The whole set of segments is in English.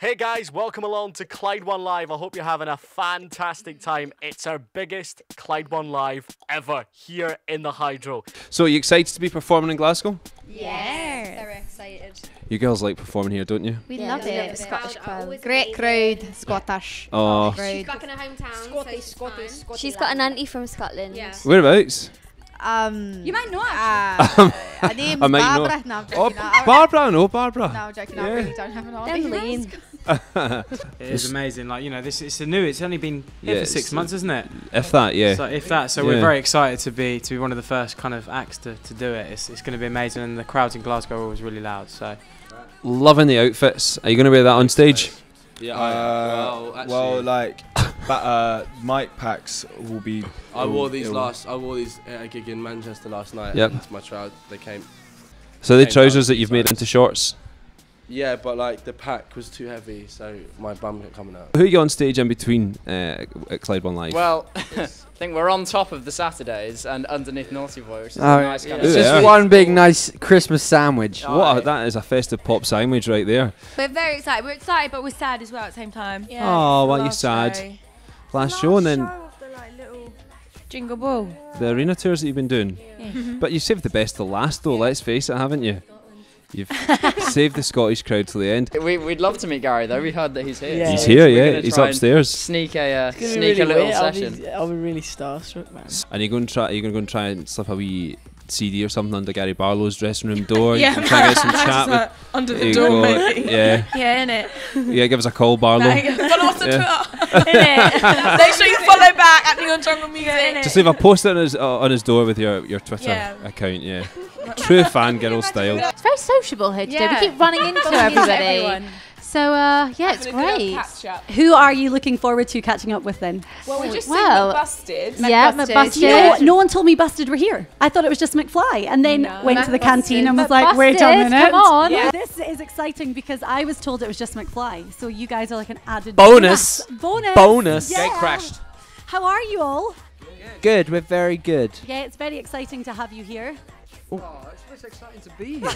Hey guys, welcome along to Clyde One Live. I hope you're having a fantastic time. It's our biggest Clyde One Live ever here in the Hydro. So are you excited to be performing in Glasgow? Yes. Very excited. You girls like performing here, don't you? We love it. Scottish crowd. Great crowd. Scottish. Oh. She's back in her hometown. Scottish, Scottish, Scottish. She's got an auntie from Scotland. Yeah. Whereabouts? You might know actually. Her name's Barbara. No, oh, Barbara, I know Barbara. No, I'm joking, yeah. I really don't have an audience. It is amazing, like, you know, it's only been here for 6 months, isn't it? If that, yeah. So, if that, so yeah. We're very excited to be one of the first kind of acts to do it. It's going to be amazing, and the crowds in Glasgow are always really loud, so. Loving the outfits. Are you going to wear that on stage? Yeah, well, like, but mic packs will be. I wore these at a gig in Manchester last night. Yep. That's my crowd. They came. So the trousers that you've made into shorts. Yeah, but like the pack was too heavy, so my bum kept coming out. Who are you on stage in between at Clyde One Live? Well, I think we're on top of The Saturdays and underneath Naughty Boy, which is a nice kind of just one big nice Christmas sandwich. Oh, what? That is a festive pop sandwich right there. We're very excited. We're excited, but we're sad as well at the same time. Yeah, oh, why are you sad? Last show and then of the, like, little Jingle Ball. The arena tours that you've been doing. Yeah. But you saved the best to last, though. Let's face it, haven't you? You've saved the Scottish crowd to the end. We'd love to meet Gary though. We heard that he's here. Yeah. He's here, yeah. He's upstairs. Sneak a little session. I'll be really starstruck, man. And are you gonna go and try and slip a wee CD or something under Gary Barlow's dressing room door? Yeah, and try and get some chat with, under the door. Yeah. Yeah, innit. Yeah, give us a call, Barlow. Follow us on Twitter. Innit. Make sure you follow back at Neon Jungle Music. Just leave a poster on his door with your Twitter account. Yeah. True fangirl style. It's very sociable here today. We keep running into everybody. So, yeah, it's great. Who are you looking forward to catching up with then? Well, we just seen McBusted. Yeah, McBusted. You know what? No one told me Busted were here. I thought it was just McFly. And then went to the canteen and was like, wait a minute. Come on. Yeah. This is exciting because I was told it was just McFly. So you guys are like an added bonus. Bonus. Yeah. Get crashed. How are you all? Good. We're very good. Yeah, it's very exciting to have you here. Oh, it's exciting to be here.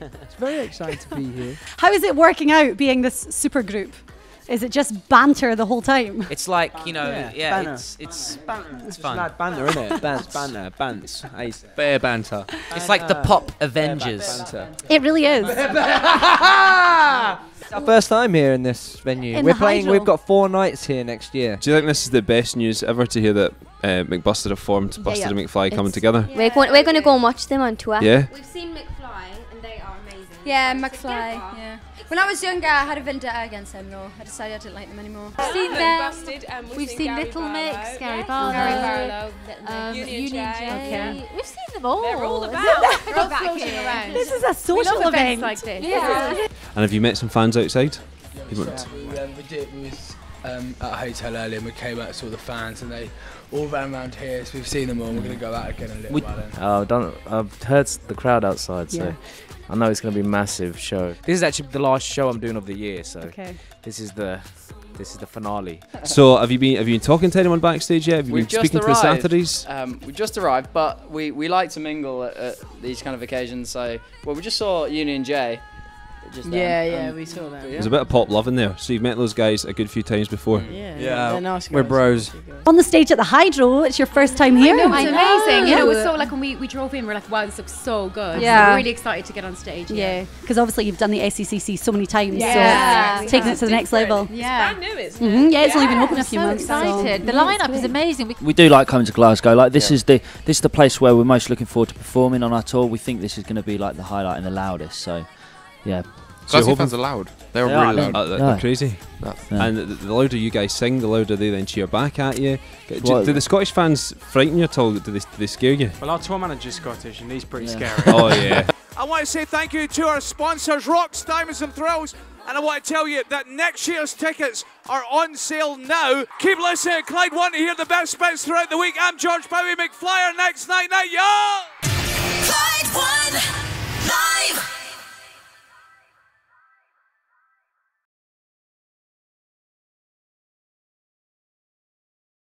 It's very exciting to be here. How is it working out being this super group? Is it just banter the whole time? It's like, you know, banter. It's fun. It's like banter, isn't it? Bear banter. It's like the pop Avengers. It really is. It's our first time here in this venue. We've got 4 nights here next year. Do you think this is the best news ever to hear that McBusted have formed, Busted and McFly coming together? Yeah. We're going to go and watch them on tour. Yeah. We've seen McFly and they are amazing. Yeah, McFly. Yeah. When I was younger, I had a vendetta against them though. I decided I didn't like them anymore. We've seen them. Busted, we've seen Little Mix, Gary Barlow, Union J. We've seen them all. They're all about. They're all about around. This is a social event like this. Yeah. And have you met some fans outside? We did. We was at a hotel earlier, and we came out and saw the fans, and they all ran around here. So we've seen them all. And we're going to go out again in a little while. Then. I've heard the crowd outside, so. I know it's going to be a massive show. This is actually the last show I'm doing of the year, so this is the finale. So have you been talking to anyone backstage yet? Have you been speaking to The Saturdays? We just arrived, but we like to mingle at these kind of occasions. So we just saw Union J. Yeah, we saw that. Yeah. There's a bit of pop love in there. So you've met those guys a good few times before. Yeah. They're nice guys. We're bros. On the stage at the Hydro, it's your first time here. I know, it's amazing. You know, we saw, like, when we drove in, we're like, wow, this looks so good. Yeah. So we're really excited to get on stage. Yeah. Because obviously you've done the SECC so many times. Yeah. So it's taking it to the next level. Yeah. It's brand new, isn't it? Mm-hmm. Yeah, it's only been open a few months. Excited. So. The lineup is amazing. We do like coming to Glasgow. Like this is the place where we're most looking forward to performing on our tour. We think this is going to be like the highlight and the loudest. So. Yeah. Glasgow fans are loud. They are really loud. They're crazy. Yeah. And the louder you guys sing, the louder they then cheer back at you. Do the Scottish fans frighten you at all? Do they scare you? Well, our tour manager's Scottish and he's pretty scary. Oh, yeah. I want to say thank you to our sponsors, Rocks, Diamonds and Thrills. And I want to tell you that next year's tickets are on sale now. Keep listening. Clyde One to hear the best bits throughout the week. I'm George Bowie, McFly, next night. Y'all! Clyde One!